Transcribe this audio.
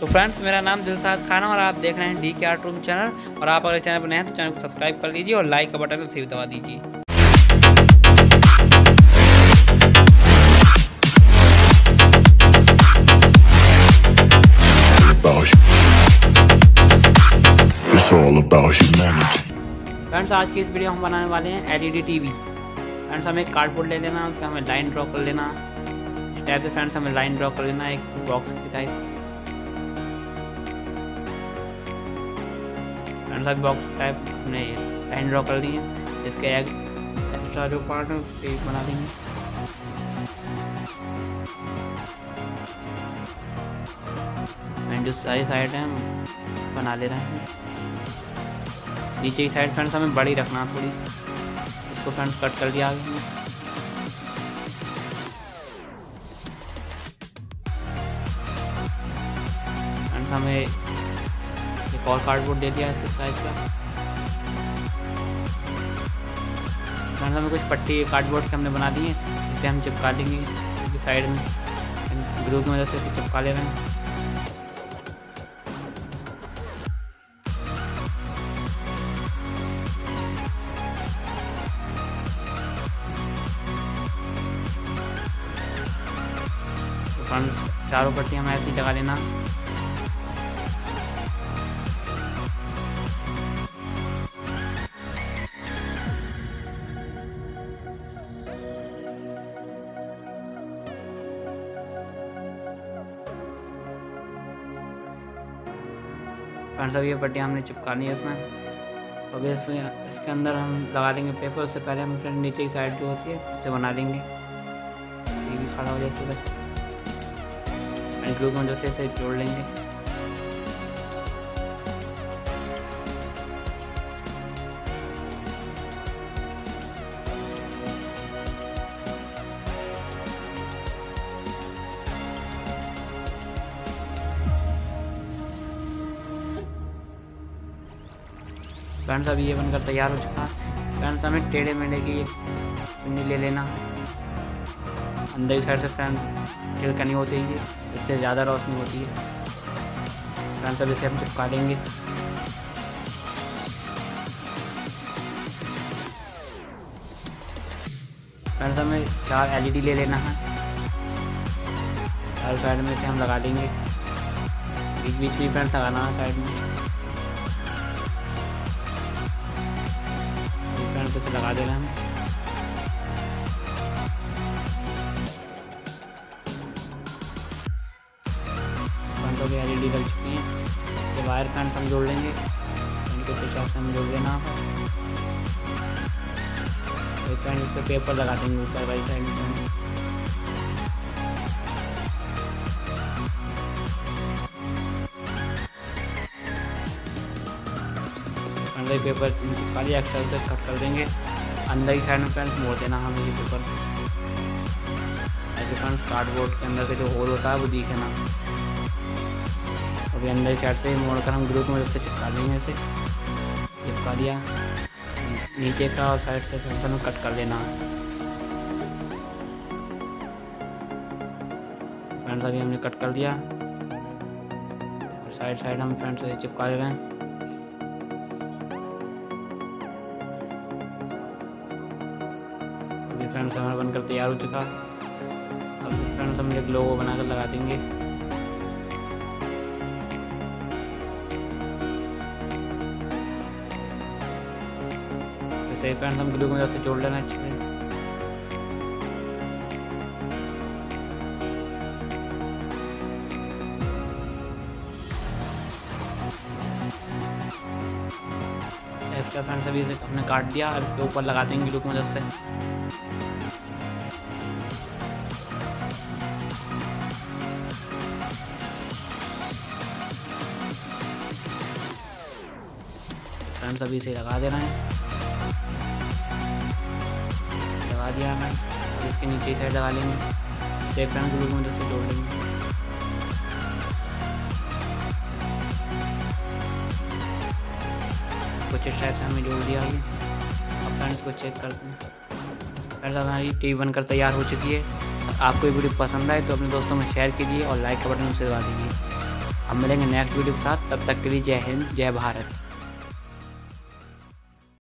तो फ्रेंड्स, मेरा नाम दिलशाद खान है और आप देख रहे हैं डीके आर्ट रूम चैनल। और आप अगर चैनल पर नए हैं तो चैनल को सब्सक्राइब कर लीजिए और लाइक का बटन उसे भी दबा दीजिए। फ्रेंड्स, आज की इस वीडियो हम बनाने वाले हैं एलईडी टीवी। फ्रेंड्स, हमें एक कार्डबोर्ड ले लेना, उसमें हमें लाइन ड्रॉ कर लेना। इस टाइप से फ्रेंड्स हमें लाइन ड्रॉ कर लेना एक बॉक्स की टाइप। फ्रेंड्स, अभी बॉक्स टाइप हमने लाइन ड्रॉ कर ली है। इसके एक एक्स्ट्रा जो पार्ट है उसके बना देंगे। जो सारी साइड है हम बना ले रहे हैं। नीचे की साइड फ्रेंड्स हमें बड़ी रखना थोड़ी, इसको फ्रेंड्स कट कर दिया आगे। फ्रेंड्स हमें एक और कार्डबोर्ड दे दिया इसके साइज का। फ्रेंड्स हमें कुछ पट्टी कार्डबोर्ड के हमने बना दी है, इसे हम चिपका देंगे साइड में, ग्लू की मदद से इसे चिपका ले रहे हैं। फ्रेंड्स, चारों पट्टी हमें ऐसे ही लगा लेना। फ्रेंड्स, अब ये पट्टी हमने चिपकानी है इसमें। अब इसके अंदर हम लगा देंगे पेपर। उससे पहले हम फ्रेंड नीचे की साइड जो होती है उसे बना देंगे। ये भी खड़ा हो जाए, ग्लू की मदद से इसे जोड़ लेंगे। फ्रेंड्स, अभी ये बनकर तैयार हो चुका है। फ्रेंड्स, हमें टेढ़े मेढ़े की पिन्नी ले लेना। अंदर की साइड से फ्रेंड्स छिलकनी होती है, इससे ज़्यादा रोशनी होती है। फ्रेंड्स, अब इसे हम चिपका देंगे। फ्रेंड्स, हमें 4 एलईडी ले लेना है। चारों साइड में इसे हम लगा देंगे, बीच बीच में फ्रेंड्स लगाना है साइड में। फ्रेंड्स, इसे लगा देना है। एलईडी लग चुकी है, इसके वायर फ्रेंड्स हम जोड़ लेंगे। इनके हिसाब से हम जोड़ लेना। तो फ्रेंड्स, इस पर पेपर लगा देंगे ऊपर वाली साइड में। अंदर पेपर खाली एक्सल से कट कर देंगे। अंदर की साइड में फ्रेंड्स मोड़ देना हमें ये पेपर। ऐसे फ्रेंड्स कार्डबोर्ड के अंदर का जो होल होता है वो दिखे ना। अभी अंदर साइड से मोड़ कर हम ग्रुप में उससे चिपका देंगे। इसे चिपका दिया नीचे का, और साइड से फैंसन में कट कर देना। फ्रेंड्स, अभी हमने कट कर दिया और साइड हम फ्रेंड्स से चिपका दे रहे हैं। अभी फ्रेंड्स हमारा बनकर तैयार हो चुका। अब फ्रेंड्स हम एक लोगो बनाकर लगा देंगे। फ्रेंड्स, हम ग्लू को जोड़ लेना अच्छे से। एक्स्ट्रा फ्रेंड्स अभी इसे हमने काट दिया और इसके ऊपर लगा देंगे ग्लू की मदद से। फ्रेंड्स, अभी इसे लगा देना है। लगा दिया हमें, और इसके नीचे साइड लगा लेंगे। इसे फ्रेंड्स ग्लू की मदद से जोड़ लेंगे। कुछ इस टाइप से हमें जोड़ दिया है। अब फ्रेंड्स को चेक करते हैं। फ्रेंड्स, हमारी टीवी बनकर तैयार हो चुकी है। आपको ये वीडियो पसंद आए तो अपने दोस्तों में शेयर कीजिए और लाइक का बटन उसे दबा दीजिए। हम मिलेंगे नेक्स्ट वीडियो के साथ। तब तक के लिए जय हिंद, जय भारत।